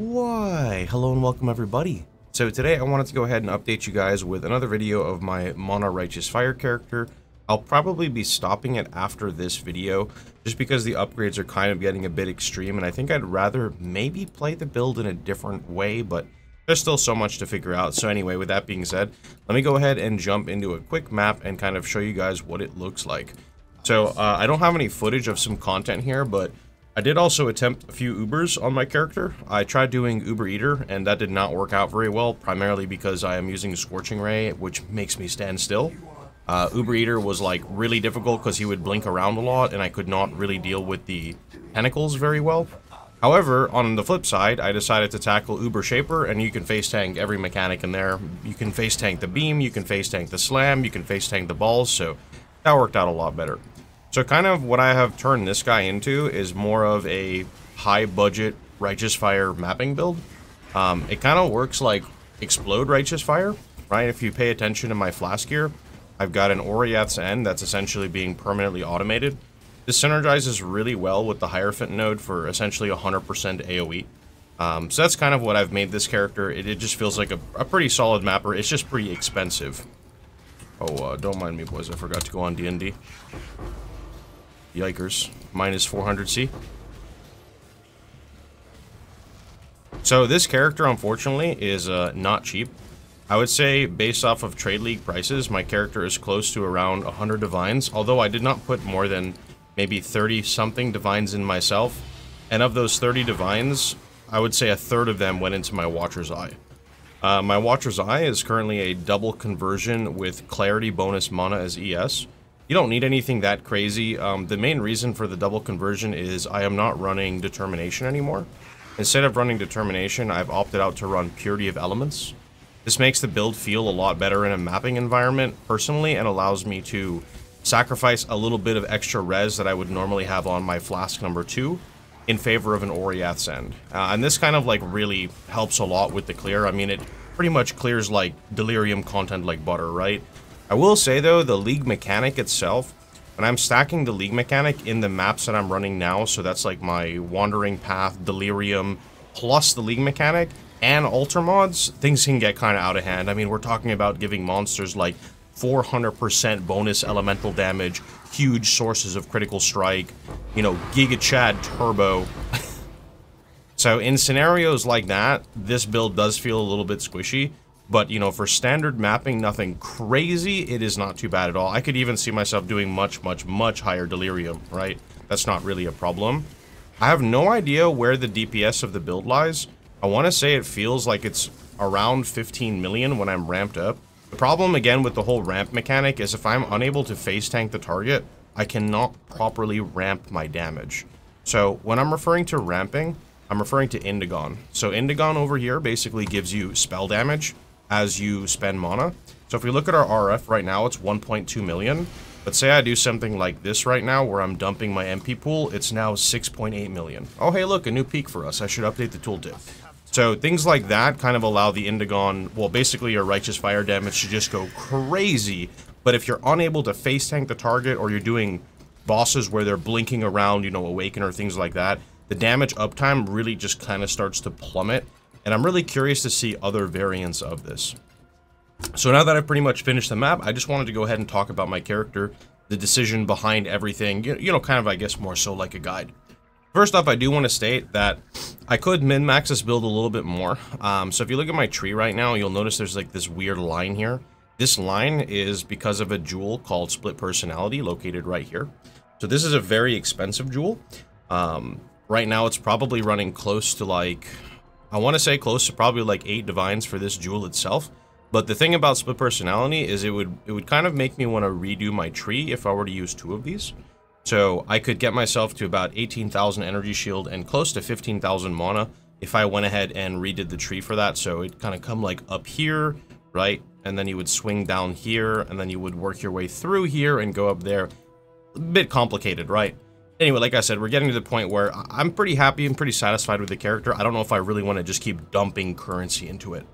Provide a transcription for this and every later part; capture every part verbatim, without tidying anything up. Why, hello and welcome everybody. So today I wanted to go ahead and update you guys with another video of my Mono Righteous Fire character. I'll probably be stopping it after this video just because the upgrades are kind of getting a bit extreme, and I think I'd rather maybe play the build in a different way, but there's still so much to figure out. So anyway, with that being said, let me go ahead and jump into a quick map and kind of show you guys what it looks like. So uh, I don't have any footage of some content here, but I did also attempt a few Ubers on my character. I tried doing Uber Eater, and that did not work out very well, primarily because I am using Scorching Ray, which makes me stand still. Uh, Uber Eater was like really difficult because he would blink around a lot, and I could not really deal with the tentacles very well. However, on the flip side, I decided to tackle Uber Shaper, and you can face tank every mechanic in there. You can face tank the beam, you can face tank the slam, you can face tank the balls, so that worked out a lot better. So kind of what I have turned this guy into is more of a high-budget Righteous Fire mapping build. Um, it kind of works like Explode Righteous Fire, right? If you pay attention to my flask here, I've got an Oriath's End that's essentially being permanently automated. This synergizes really well with the Hierophant node for essentially one hundred percent AoE. Um, so that's kind of what I've made this character. It, it just feels like a, a pretty solid mapper. It's just pretty expensive. Oh, uh, don't mind me, boys. I forgot to go on D and D. Yikers. Minus four hundred C. So this character, unfortunately, is uh, not cheap. I would say, based off of Trade League prices, my character is close to around one hundred Divines, although I did not put more than maybe thirty-something Divines in myself. And of those thirty Divines, I would say a third of them went into my Watcher's Eye. Uh, my Watcher's Eye is currently a double conversion with Clarity bonus mana as E S. You don't need anything that crazy. Um, the main reason for the double conversion is I am not running Determination anymore. Instead of running Determination, I've opted out to run Purity of Elements. This makes the build feel a lot better in a mapping environment, personally, and allows me to sacrifice a little bit of extra res that I would normally have on my flask number two in favor of an Oriath's End. Uh, and this kind of like really helps a lot with the clear. I mean, it pretty much clears like Delirium content like butter, right? I will say, though, the League mechanic itself, when I'm stacking the League mechanic in the maps that I'm running now, so that's like my Wandering Path, Delirium, plus the League mechanic, and Alter mods, things can get kind of out of hand. I mean, we're talking about giving monsters like four hundred percent bonus elemental damage, huge sources of critical strike, you know, Giga Chad Turbo. So in scenarios like that, this build does feel a little bit squishy. But, you know, for standard mapping, nothing crazy, it is not too bad at all. I could even see myself doing much, much, much higher Delirium, right? That's not really a problem. I have no idea where the D P S of the build lies. I want to say it feels like it's around fifteen million when I'm ramped up. The problem, again, with the whole ramp mechanic is if I'm unable to face tank the target, I cannot properly ramp my damage. So when I'm referring to ramping, I'm referring to Indigon. So Indigon over here basically gives you spell damage as you spend mana. So if we look at our R F right now, it's one point two million. But say I do something like this right now where I'm dumping my M P pool, it's now six point eight million. Oh, hey, look, a new peak for us. I should update the tooltip. So things like that kind of allow the Indigon, well, basically your Righteous Fire damage to just go crazy. But if you're unable to face tank the target, or you're doing bosses where they're blinking around, you know, Awaken or things like that, the damage uptime really just kind of starts to plummet. And I'm really curious to see other variants of this. So now that I've pretty much finished the map, I just wanted to go ahead and talk about my character, the decision behind everything, you know, kind of, I guess, more so like a guide. First off, I do want to state that I could min-max this build a little bit more. Um, so if you look at my tree right now, you'll notice there's like this weird line here. This line is because of a jewel called Split Personality located right here. So this is a very expensive jewel. Um, right now, it's probably running close to like... I want to say close to probably like eight divines for this jewel itself. But the thing about Split Personality is it would it would kind of make me want to redo my tree if I were to use two of these. So I could get myself to about eighteen thousand energy shield and close to fifteen thousand mana if I went ahead and redid the tree for that. So it'd kind of come like up here, right? And then you would swing down here, and then you would work your way through here and go up there. A bit complicated, right? Anyway, like I said, we're getting to the point where I'm pretty happy and pretty satisfied with the character. I don't know if I really want to just keep dumping currency into it.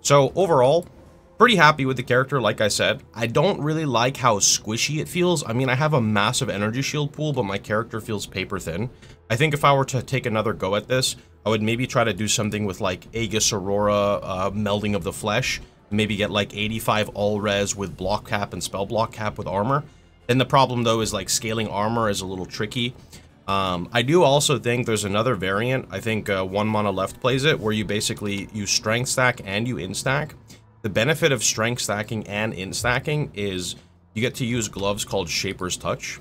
So overall, pretty happy with the character, like I said. I don't really like how squishy it feels. I mean, I have a massive energy shield pool, but my character feels paper thin. I think if I were to take another go at this, I would maybe try to do something with like Aegis Aurora, uh, Melding of the Flesh, and maybe get like eighty-five all res with block cap and spell block cap with armor. Then the problem though is like scaling armor is a little tricky. Um, I do also think there's another variant. I think uh, One Mana Left plays it, where you basically you strength stack and you instack. The benefit of strength stacking and instacking is you get to use gloves called Shaper's Touch.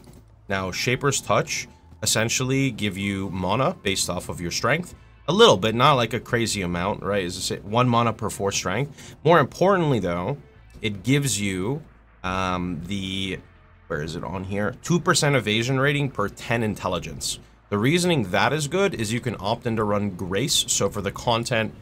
Now, Shaper's Touch essentially give you mana based off of your strength. A little bit, not like a crazy amount, right? Is it one mana per four strength? More importantly, though, it gives you um, the... Where is it on here? two percent evasion rating per ten intelligence. The reasoning that is good is you can opt in to run Grace. So for the content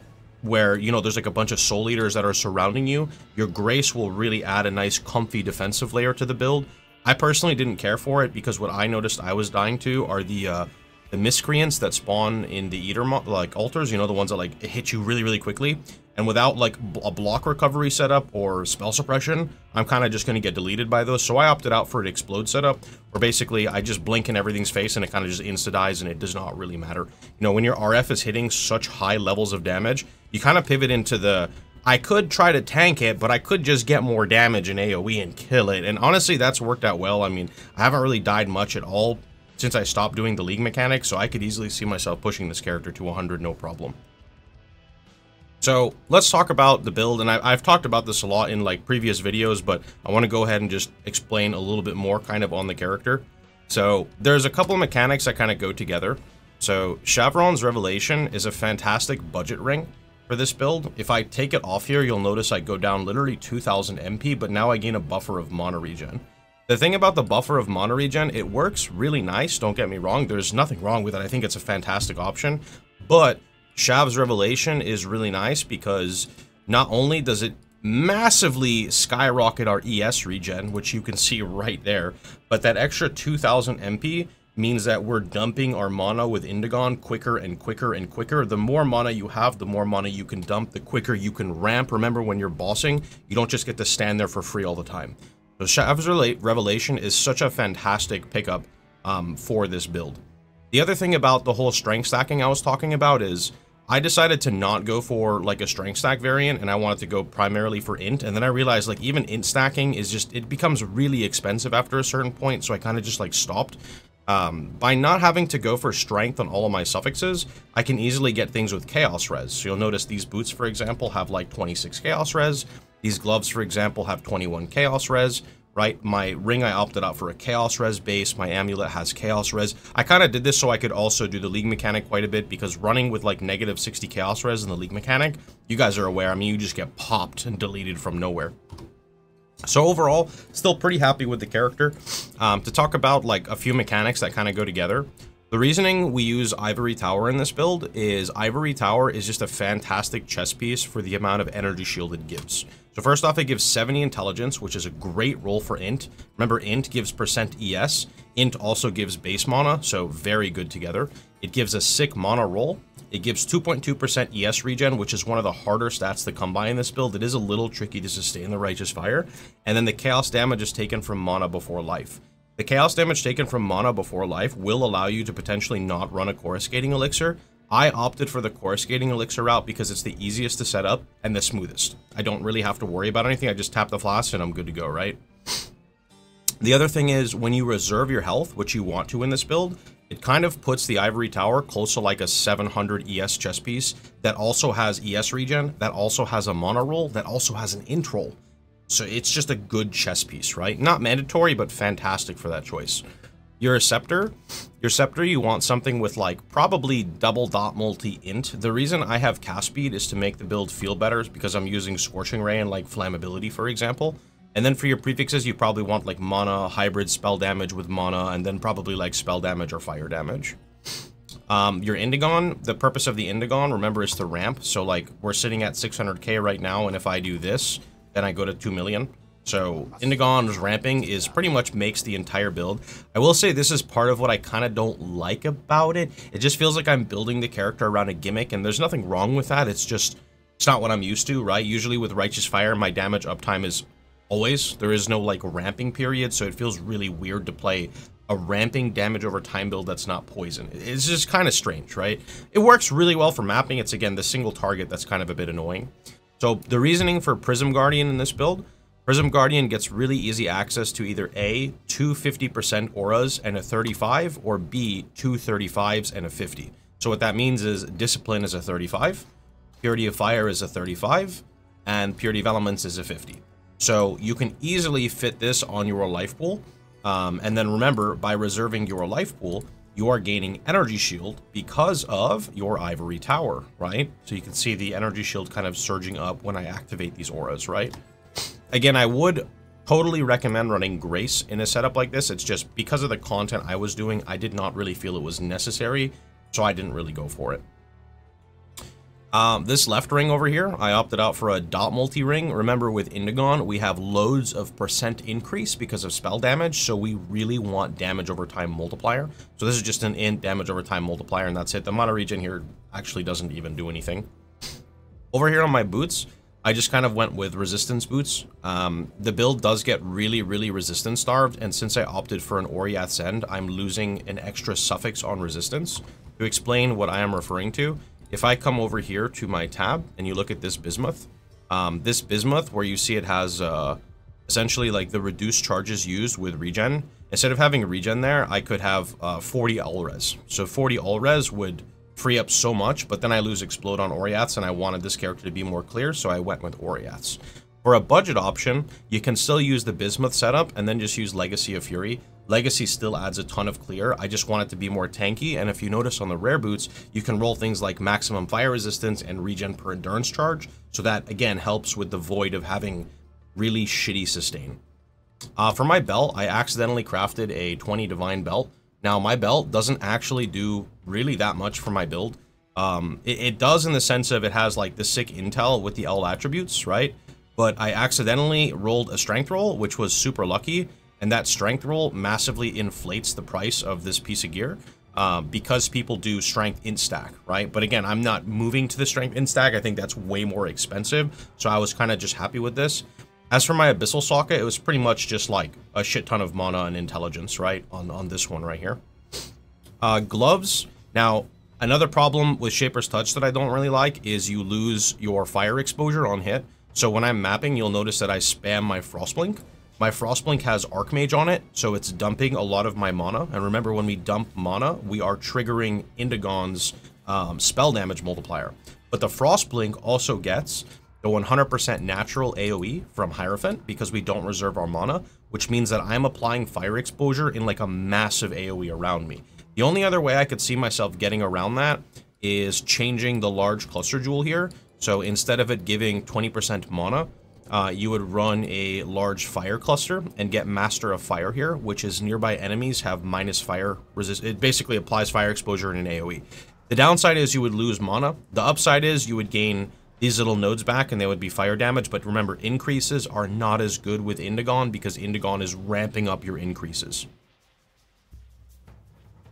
where, you know, there's like a bunch of soul eaters that are surrounding you, your Grace will really add a nice comfy defensive layer to the build. I personally didn't care for it because what I noticed I was dying to are the uh, the miscreants that spawn in the eater mo like altars, you know, the ones that like hit you really, really quickly. And without like a block recovery setup or spell suppression, I'm kind of just going to get deleted by those. So I opted out for an explode setup, where basically I just blink in everything's face and it kind of just insta-dies, and it does not really matter. You know, when your R F is hitting such high levels of damage, you kind of pivot into the, I could try to tank it, but I could just get more damage in AoE and kill it. And honestly, that's worked out well. I mean, I haven't really died much at all since I stopped doing the League mechanic, so I could easily see myself pushing this character to one hundred, no problem. So let's talk about the build, and I, I've talked about this a lot in like previous videos, but I want to go ahead and just explain a little bit more kind of on the character. So there's a couple of mechanics that kind of go together. So Shav's Revelation is a fantastic budget ring for this build. If I take it off here, you'll notice I go down literally two thousand M P, but now I gain a buffer of mana regen. The thing about the buffer of mana regen, it works really nice, don't get me wrong. There's nothing wrong with it. I think it's a fantastic option, but Shav's Revelation is really nice because not only does it massively skyrocket our E S regen, which you can see right there, but that extra two thousand M P means that we're dumping our mana with Indigon quicker and quicker and quicker. The more mana you have, the more mana you can dump, the quicker you can ramp. Remember, when you're bossing, you don't just get to stand there for free all the time. So Shav's Revelation is such a fantastic pickup um, for this build. The other thing about the whole strength stacking I was talking about is I decided to not go for like a strength stack variant, and I wanted to go primarily for int. And then I realized like even int stacking is just, it becomes really expensive after a certain point. So I kind of just like stopped. Um, by not having to go for strength on all of my suffixes, I can easily get things with chaos res. So you'll notice these boots, for example, have like twenty-six chaos res. These gloves, for example, have twenty-one chaos res. Right, my ring, I opted out for a chaos res base. My amulet has chaos res. I kind of did this so I could also do the League mechanic quite a bit, because running with like negative sixty chaos res in the League mechanic, you guys are aware, I mean, you just get popped and deleted from nowhere. So overall, still pretty happy with the character. Um, to talk about like a few mechanics that kind of go together, the reasoning we use Ivory Tower in this build is Ivory Tower is just a fantastic chess piece for the amount of energy shield it gives. So first off, it gives seventy intelligence, which is a great roll for int. Remember, int gives percent E S. Int also gives base mana, so very good together. It gives a sick mana roll. It gives two point two percent E S regen, which is one of the harder stats to come by in this build. It is a little tricky to sustain the Righteous Fire. And then the chaos damage is taken from mana before life. The chaos damage taken from mana before life will allow you to potentially not run a Coruscating Elixir. I opted for the Coruscating Elixir route because it's the easiest to set up and the smoothest. I don't really have to worry about anything. I just tap the flask and I'm good to go, right? The other thing is when you reserve your health, which you want to in this build, it kind of puts the Ivory Tower close to like a seven hundred E S chess piece that also has E S regen, that also has a mana roll, that also has an int roll. So it's just a good chess piece, right? Not mandatory, but fantastic for that choice. Your scepter, your scepter, you want something with like probably double dot multi int. The reason I have cast speed is to make the build feel better, because I'm using Scorching Ray and like Flammability, for example. And then for your prefixes, you probably want like mana, hybrid spell damage with mana, and then probably like spell damage or fire damage. Um, your Indigon, the purpose of the Indigon, remember, is to ramp. So like we're sitting at six hundred K right now, and if I do this, then I go to two million. So Indigon's ramping is pretty much makes the entire build. I will say this is part of what I kind of don't like about it. It just feels like I'm building the character around a gimmick, and there's nothing wrong with that. It's just, it's not what I'm used to, right? Usually with Righteous Fire, my damage uptime is always, there is no like ramping period. So it feels really weird to play a ramping damage over time build that's not poison. It's just kind of strange, right? It works really well for mapping. It's, again, the single target that's kind of a bit annoying. So the reasoning for Prism Guardian in this build, Prism Guardian gets really easy access to either A, two fifty percent auras and a thirty-five, or B, two thirty-fives and a fifty. So what that means is Discipline is a thirty-five, Purity of Fire is a thirty-five, and Purity of Elements is a fifty. So you can easily fit this on your life pool. Um, and then remember, by reserving your life pool, you are gaining energy shield because of your Ivory Tower, right? So you can see the energy shield kind of surging up when I activate these auras, right? Again, I would totally recommend running Grace in a setup like this. It's just because of the content I was doing, I did not really feel it was necessary, so I didn't really go for it. Um, this left ring over here, I opted out for a dot multi-ring. Remember, with Indigon, we have loads of percent increase because of spell damage, so we really want damage over time multiplier. So this is just an int damage over time multiplier, and that's it. The mana regen here actually doesn't even do anything. Over here on my boots, I just kind of went with resistance boots. Um, the build does get really, really resistance starved, and since I opted for an Oriath's End, I'm losing an extra suffix on resistance. To explain what I am referring to, if I come over here to my tab and you look at this Bismuth, um, this Bismuth where you see it has uh, essentially like the reduced charges used with regen, instead of having regen there, I could have uh, forty all res. So forty all res would free up so much, but then I lose explode on Oriath's, and I wanted this character to be more clear, so I went with Oriath's. For a budget option, you can still use the Bismuth setup and then just use Legacy of Fury. Legacy still adds a ton of clear. I just want it to be more tanky, and if you notice on the rare boots, you can roll things like maximum fire resistance and regen per endurance charge, so that, again, helps with the void of having really shitty sustain. Uh, for my belt, I accidentally crafted a twenty divine belt. Now, my belt doesn't actually do really that much for my build. Um, it, it does in the sense of it has, like, the sick intel with the L attributes, right? But I accidentally rolled a strength roll, which was super lucky. And that strength roll massively inflates the price of this piece of gear uh, because people do strength in stack, right? But again, I'm not moving to the strength in stack. I think that's way more expensive. So I was kind of just happy with this. As for my abyssal socket, it was pretty much just like a shit ton of mana and intelligence, right? On, on this one right here. Uh, gloves. Now, another problem with Shaper's Touch that I don't really like is you lose your fire exposure on hit. So when I'm mapping, you'll notice that I spam my Frostblink. My Frostblink has Archmage on it, so it's dumping a lot of my mana. And remember, when we dump mana, we are triggering Indigon's um, spell damage multiplier. But the Frostblink also gets the one hundred percent natural A O E from Hierophant because we don't reserve our mana, which means that I'm applying fire exposure in like a massive A O E around me. The only other way I could see myself getting around that is changing the large cluster jewel here. So instead of it giving twenty percent mana, Uh, you would run a large fire cluster and get Master of Fire here, which is nearby enemies have minus fire resist. It basically applies fire exposure in an A O E. The downside is you would lose mana. The upside is you would gain these little nodes back and they would be fire damage. But remember, increases are not as good with Indigon because Indigon is ramping up your increases.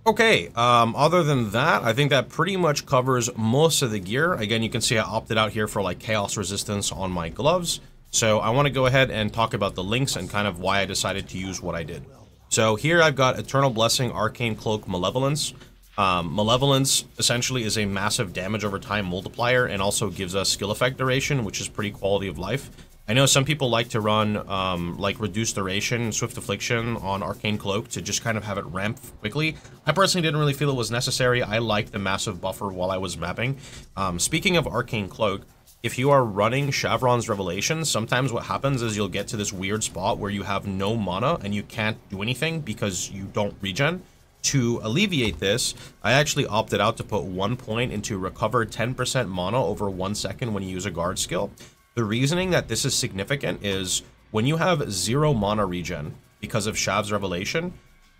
Okay, um, other than that, I think that pretty much covers most of the gear. Again, you can see I opted out here for like chaos resistance on my gloves. So I want to go ahead and talk about the links and kind of why I decided to use what I did. So here I've got Eternal Blessing, Arcane Cloak, Malevolence. Um, Malevolence essentially is a massive damage over time multiplier and also gives us skill effect duration, which is pretty quality of life. I know some people like to run um, like reduced duration, Swift Affliction on Arcane Cloak to just kind of have it ramp quickly. I personally didn't really feel it was necessary. I liked the massive buffer while I was mapping. Um, speaking of Arcane Cloak, if you are running Shav's Revelation, sometimes what happens is you'll get to this weird spot where you have no mana and you can't do anything because you don't regen. To alleviate this, I actually opted out to put one point into recover ten percent mana over one second when you use a guard skill. The reasoning that this is significant is when you have zero mana regen because of Shav's Revelation,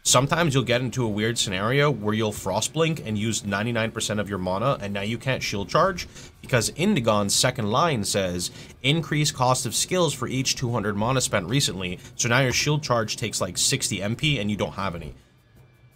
sometimes you'll get into a weird scenario where you'll Frostblink and use ninety-nine percent of your mana, and now you can't Shield Charge because Indigon's second line says increase cost of skills for each two hundred mana spent recently. So now your Shield Charge takes like sixty M P and you don't have any.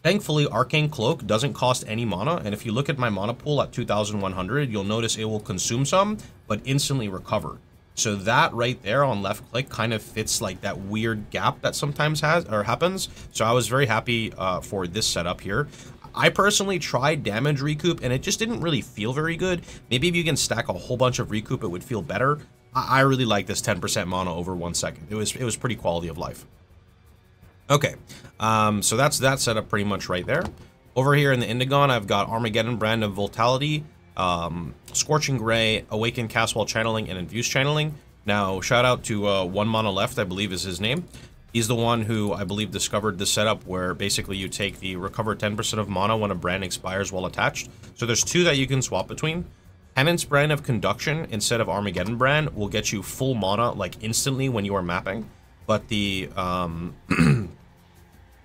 Thankfully, Arcane Cloak doesn't cost any mana, and if you look at my mana pool at two thousand one hundred, you'll notice it will consume some, but instantly recover. So that right there on left click kind of fits like that weird gap that sometimes has or happens. So I was very happy uh, for this setup here. I personally tried damage recoup and it just didn't really feel very good. Maybe if you can stack a whole bunch of recoup, it would feel better. I, I really like this ten percent mono over one second. It was it was pretty quality of life. Okay, um, so that's that setup pretty much right there. Over here in the Indigon, I've got Armageddon Brand of Vitality, um, Scorching Ray, Awaken Castwell Channeling, and Infused Channeling. Now, shout out to uh, One Mono Left, I believe is his name. He's the one who I believe discovered the setup where basically you take the recover ten percent of mana when a brand expires while attached. So there's two that you can swap between. Penance Brand of Conduction instead of Armageddon Brand will get you full mana like instantly when you are mapping. But the um,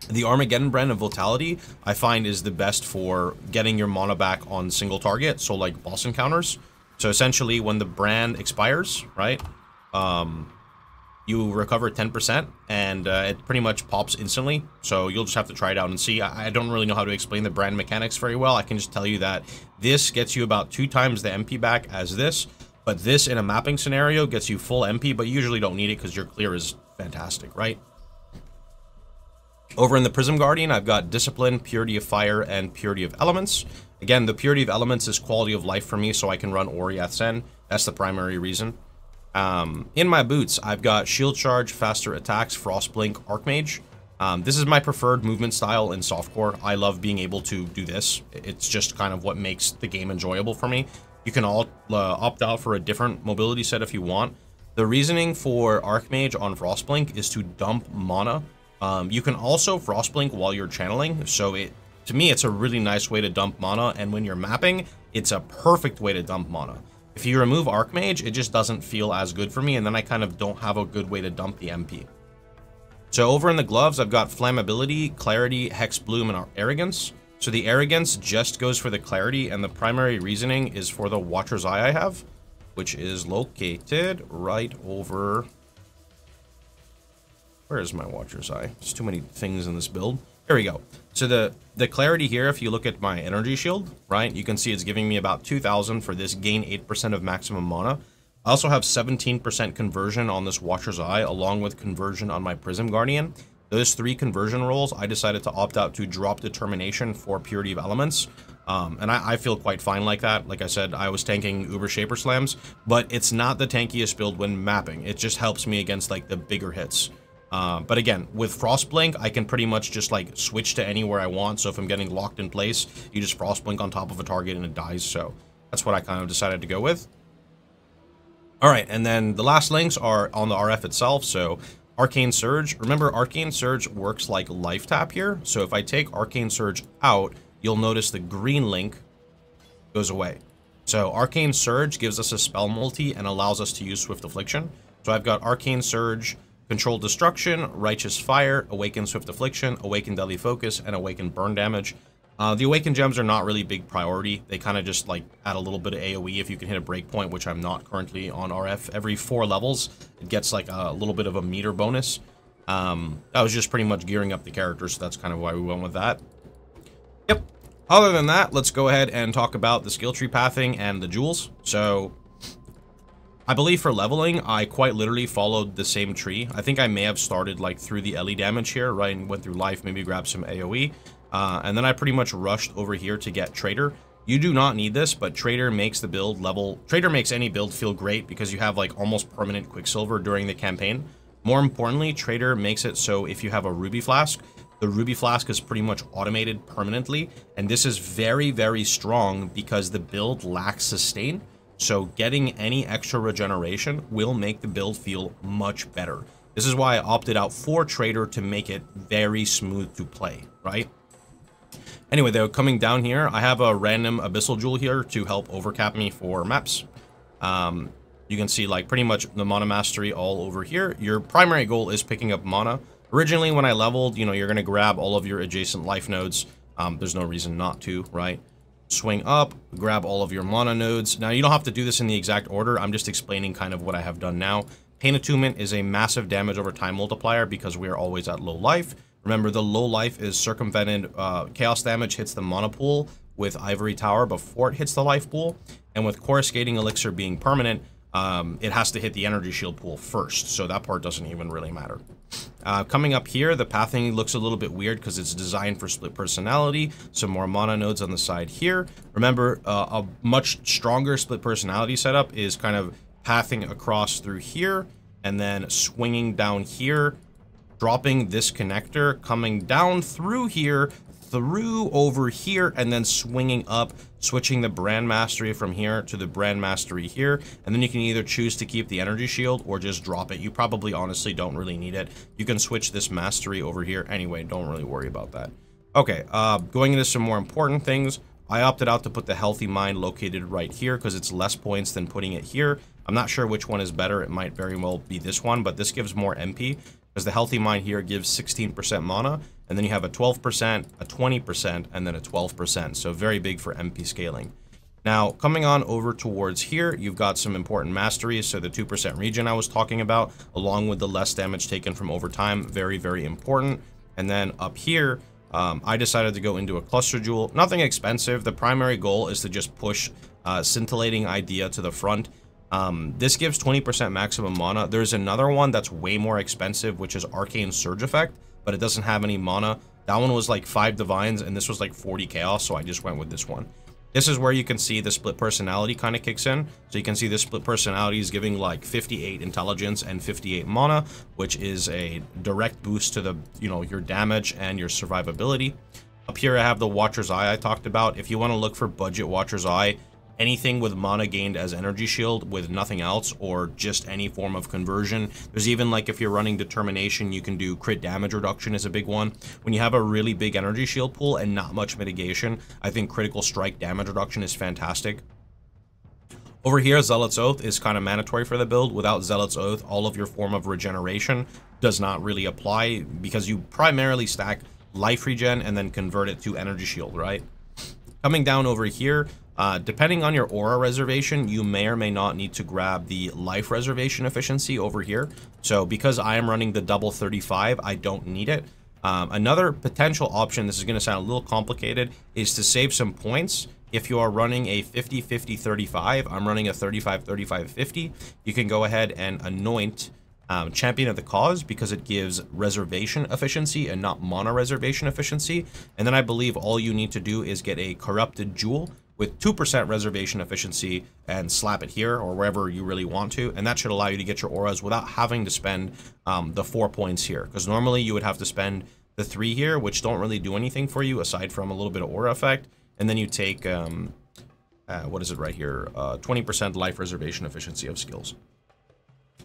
the Armageddon Brand of Vitality I find is the best for getting your mana back on single target. So like boss encounters. So essentially when the brand expires, right? Um... You recover ten percent, and uh, it pretty much pops instantly, so you'll just have to try it out and see. I, I don't really know how to explain the brand mechanics very well. I can just tell you that this gets you about two times the M P back as this, but this in a mapping scenario gets you full M P, but you usually don't need it because your clear is fantastic, right? Over in the Prism Guardian, I've got Discipline, Purity of Fire, and Purity of Elements. Again, the Purity of Elements is quality of life for me, so I can run Oriath's End. That's the primary reason. Um, in my boots, I've got Shield Charge, Faster Attacks, Frostblink, Archmage. Um, this is my preferred movement style in softcore. I love being able to do this. It's just kind of what makes the game enjoyable for me. You can all uh, opt out for a different mobility set if you want. The reasoning for Archmage on Frostblink is to dump mana. Um, you can also Frostblink while you're channeling, so it, to me, it's a really nice way to dump mana, and when you're mapping, it's a perfect way to dump mana. If you remove Archmage, it just doesn't feel as good for me, and then I kind of don't have a good way to dump the M P. So over in the gloves, I've got Flammability, Clarity, Hex Bloom, and Arrogance. So the Arrogance just goes for the Clarity, and the primary reasoning is for the Watcher's Eye I have, which is located right over... Where is my Watcher's Eye? There's too many things in this build. Here we go. So the, the Clarity here, if you look at my energy shield, right, you can see it's giving me about two thousand for this gain eight percent of maximum mana. I also have seventeen percent conversion on this Watcher's Eye, along with conversion on my Prism Guardian. Those three conversion rolls, I decided to opt out to drop Determination for Purity of Elements. Um, and I, I feel quite fine like that. Like I said, I was tanking Uber Shaper Slams, but it's not the tankiest build when mapping. It just helps me against like the bigger hits. Uh, but again, with Frostblink, I can pretty much just like switch to anywhere I want. So if I'm getting locked in place, you just Frostblink on top of a target and it dies. So that's what I kind of decided to go with. All right, and then the last links are on the R F itself. So Arcane Surge. Remember, Arcane Surge works like Life Tap here. So if I take Arcane Surge out, you'll notice the green link goes away. So Arcane Surge gives us a spell multi and allows us to use Swift Affliction. So I've got Arcane Surge, Control Destruction, Righteous Fire, Awaken Swift Affliction, Awaken Deadly Focus, and Awaken Burn Damage. Uh, the Awaken Gems are not really big priority. They kind of just like add a little bit of A O E if you can hit a breakpoint, which I'm not currently on R F. Every four levels, it gets like a little bit of a meter bonus. Um, I was just pretty much gearing up the character, so that's kind of why we went with that. Yep. Other than that, let's go ahead and talk about the skill tree pathing and the jewels. So... I believe for leveling, I quite literally followed the same tree. I think I may have started like through the L E damage here, right? And went through life, maybe grabbed some A O E. Uh, and then I pretty much rushed over here to get Trader. You do not need this, but Trader makes the build level... Trader makes any build feel great because you have like almost permanent Quicksilver during the campaign. More importantly, Trader makes it so if you have a Ruby Flask, the Ruby Flask is pretty much automated permanently. And this is very, very strong because the build lacks sustain. So getting any extra regeneration will make the build feel much better. This is why I opted out for Trader to make it very smooth to play, right? Anyway, though, coming down here, I have a random Abyssal Jewel here to help overcap me for maps. Um, you can see like pretty much the mana mastery all over here. Your primary goal is picking up mana. Originally, when I leveled, you know, you're going to grab all of your adjacent life nodes. Um, there's no reason not to, right? Swing up, grab all of your mana nodes. Now, you don't have to do this in the exact order. I'm just explaining kind of what I have done now. Pain Attunement is a massive damage over time multiplier because we are always at low life. Remember, the low life is circumvented. Uh, chaos damage hits the mana pool with Ivory Tower before it hits the life pool. And with Coruscating Elixir being permanent, um, it has to hit the energy shield pool first, so that part doesn't even really matter. Uh, coming up here, the pathing looks a little bit weird because it's designed for split personality. Some more mono nodes on the side here. Remember, uh, a much stronger split personality setup is kind of pathing across through here and then swinging down here, dropping this connector, coming down through here, through over here, and then swinging up, switching the brand mastery from here to the brand mastery here. And then you can either choose to keep the energy shield or just drop it. You probably honestly don't really need it. You can switch this mastery over here anyway, don't really worry about that. Okay, uh going into some more important things, I opted out to put the healthy mind located right here because it's less points than putting it here. I'm not sure which one is better. It might very well be this one, but this gives more M P because the healthy mind here gives sixteen percent mana, and then you have a twelve percent, a twenty percent, and then a twelve percent. So very big for M P scaling. Now, coming on over towards here, you've got some important masteries. So the two percent regen I was talking about, along with the less damage taken from over time, very, very important. And then up here, um, I decided to go into a cluster jewel. Nothing expensive. The primary goal is to just push uh, scintillating idea to the front. Um, this gives twenty percent maximum mana. There's another one that's way more expensive, which is Arcane Surge effect, but it doesn't have any mana. That one was like five divines and this was like forty chaos, so I just went with this one. This is where you can see the split personality kind of kicks in. So you can see this split personality is giving like fifty-eight intelligence and fifty-eight mana, which is a direct boost to the, you know, your damage and your survivability. Up here I have the Watcher's Eye I talked about. If you want to look for budget Watcher's Eye, anything with mana gained as energy shield with nothing else, or just any form of conversion. There's even, like, if you're running Determination, you can do crit damage reduction is a big one. When you have a really big energy shield pool and not much mitigation, I think critical strike damage reduction is fantastic. Over here, Zealot's Oath is kind of mandatory for the build. Without Zealot's Oath, all of your form of regeneration does not really apply because you primarily stack life regen and then convert it to energy shield, right? Coming down over here, Uh, depending on your aura reservation, you may or may not need to grab the life reservation efficiency over here. So because I am running the double thirty-five, I don't need it. Um, another potential option, this is going to sound a little complicated, is to save some points. If you are running a fifty fifty thirty-five, I'm running a thirty-five thirty-five fifty, you can go ahead and anoint Um, Champion of the Cause because it gives reservation efficiency and not mana reservation efficiency. And then I believe all you need to do is get a Corrupted Jewel with two percent reservation efficiency and slap it here or wherever you really want to, and that should allow you to get your auras without having to spend um, the four points here, because normally you would have to spend the three here, which don't really do anything for you aside from a little bit of aura effect. And then you take um, uh, what is it right here, uh, twenty percent life reservation efficiency of skills.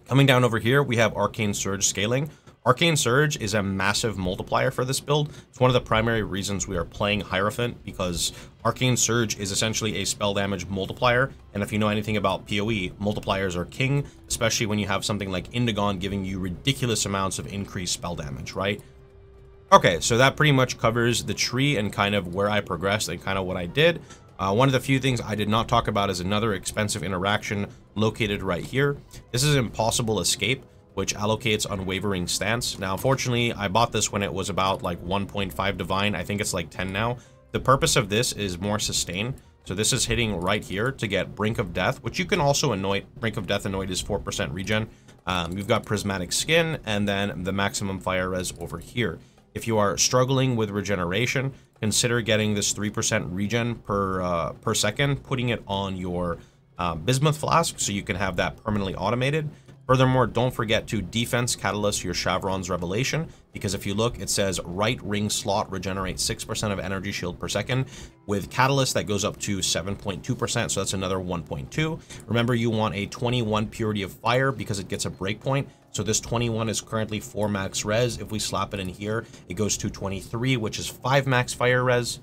Coming down over here, we have Arcane Surge scaling. Arcane Surge is a massive multiplier for this build. It's one of the primary reasons we are playing Hierophant, because Arcane Surge is essentially a spell damage multiplier. And if you know anything about P O E, multipliers are king, especially when you have something like Indigon giving you ridiculous amounts of increased spell damage, right? Okay, so that pretty much covers the tree and kind of where I progressed and kind of what I did. Uh, one of the few things I did not talk about is another expensive interaction located right here. This is Impossible Escape, which allocates Unwavering Stance. Now, unfortunately, I bought this when it was about like one point five divine. I think it's like ten now. The purpose of this is more sustain. So this is hitting right here to get Brink of Death, which you can also anoint. Brink of Death anoint is four percent regen. Um, you've got Prismatic Skin and then the maximum fire res over here. If you are struggling with regeneration, consider getting this three percent regen per uh, per second, putting it on your uh, Bismuth flask so you can have that permanently automated. Furthermore, don't forget to defense catalyst your Shav's Revelation, because if you look, it says right ring slot regenerates six percent of energy shield per second. With catalyst, that goes up to seven point two percent, so that's another one point two. Remember, you want a twenty-one Purity of Fire because it gets a breakpoint. So this twenty-one is currently four max res. If we slap it in here, it goes to twenty-three, which is five max fire res.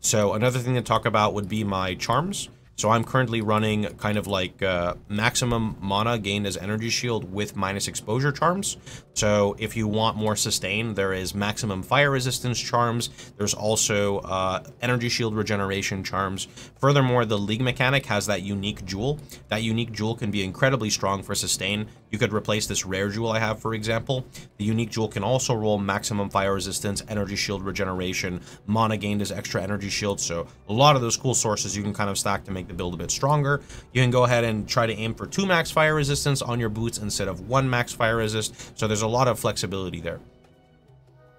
So another thing to talk about would be my charms. So I'm currently running kind of like uh, maximum mana gained as energy shield with minus exposure charms. So if you want more sustain, there is maximum fire resistance charms. There's also uh, energy shield regeneration charms. Furthermore, the league mechanic has that unique jewel. That unique jewel can be incredibly strong for sustain. You could replace this rare jewel I have, for example. The unique jewel can also roll maximum fire resistance, energy shield regeneration, mana gained is extra energy shield. So a lot of those cool sources you can kind of stack to make the build a bit stronger. You can go ahead and try to aim for two max fire resistance on your boots instead of one max fire resist. So there's a lot of flexibility there.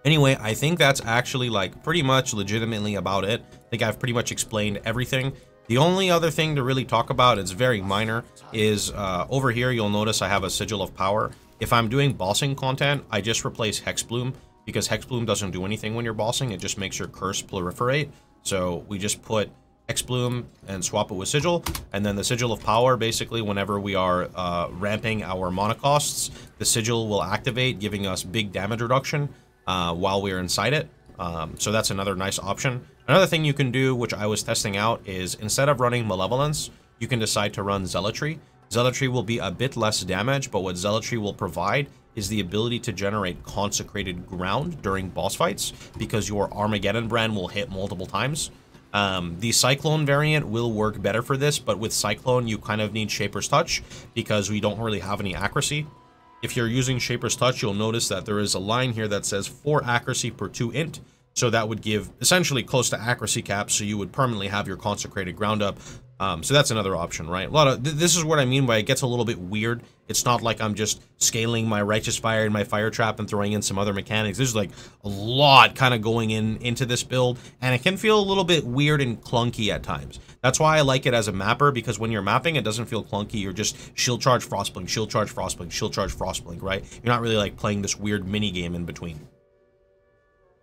Anyway, I think that's actually like pretty much legitimately about it. I think I've pretty much explained everything. The only other thing to really talk about, it's very minor, is uh, over here you'll notice I have a Sigil of Power. If I'm doing bossing content, I just replace Hex Bloom, because Hex Bloom doesn't do anything when you're bossing. It just makes your curse proliferate. So we just put Hex Bloom and swap it with Sigil, and then the Sigil of Power, basically whenever we are uh, ramping our mana costs, the Sigil will activate, giving us big damage reduction uh, while we're inside it. Um, so that's another nice option. Another thing you can do, which I was testing out, is instead of running Malevolence, you can decide to run Zealotry. Zealotry will be a bit less damage, but what Zealotry will provide is the ability to generate Consecrated Ground during boss fights, because your Armageddon Brand will hit multiple times. Um, the Cyclone variant will work better for this, but with Cyclone, you kind of need Shaper's Touch, because we don't really have any accuracy. If you're using Shaper's Touch, you'll notice that there is a line here that says four accuracy per two int. So that would give essentially close to accuracy cap, so you would permanently have your Consecrated Ground up. Um, so that's another option, right? A lot of th this is what I mean by it gets a little bit weird. It's not like I'm just scaling my Righteous Fire and my Fire Trap and throwing in some other mechanics. There's like a lot kind of going in into this build, and it can feel a little bit weird and clunky at times. That's why I like it as a mapper, because when you're mapping, it doesn't feel clunky. You're just Shield Charge, Frostblink, Shield Charge, Frostblink, Shield Charge, Frostblink, right? You're not really like playing this weird mini game in between.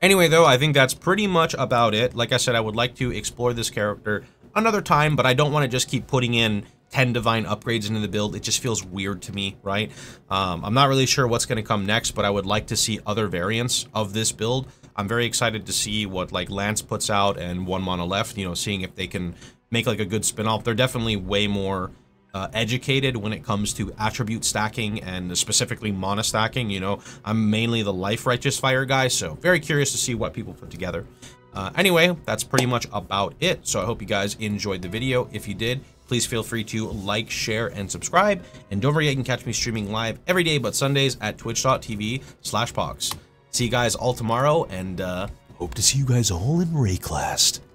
Anyway, though, I think that's pretty much about it. Like I said, I would like to explore this character another time, but I don't want to just keep putting in ten divine upgrades into the build. It just feels weird to me, right? Um, I'm not really sure what's going to come next, but I would like to see other variants of this build. I'm very excited to see what, like, Lance puts out and One Mana Left, you know, seeing if they can make, like, a good spin-off. They're definitely way more Uh, educated when it comes to attribute stacking and specifically mana stacking. You know, I'm mainly the Life Righteous Fire guy, so very curious to see what people put together. Uh, anyway, that's pretty much about it. So I hope you guys enjoyed the video. If you did, please feel free to like, share, and subscribe. And don't forget, you can catch me streaming live every day but Sundays at twitch dot t v slash pox. See you guys all tomorrow, and uh, hope to see you guys all in Rayclast.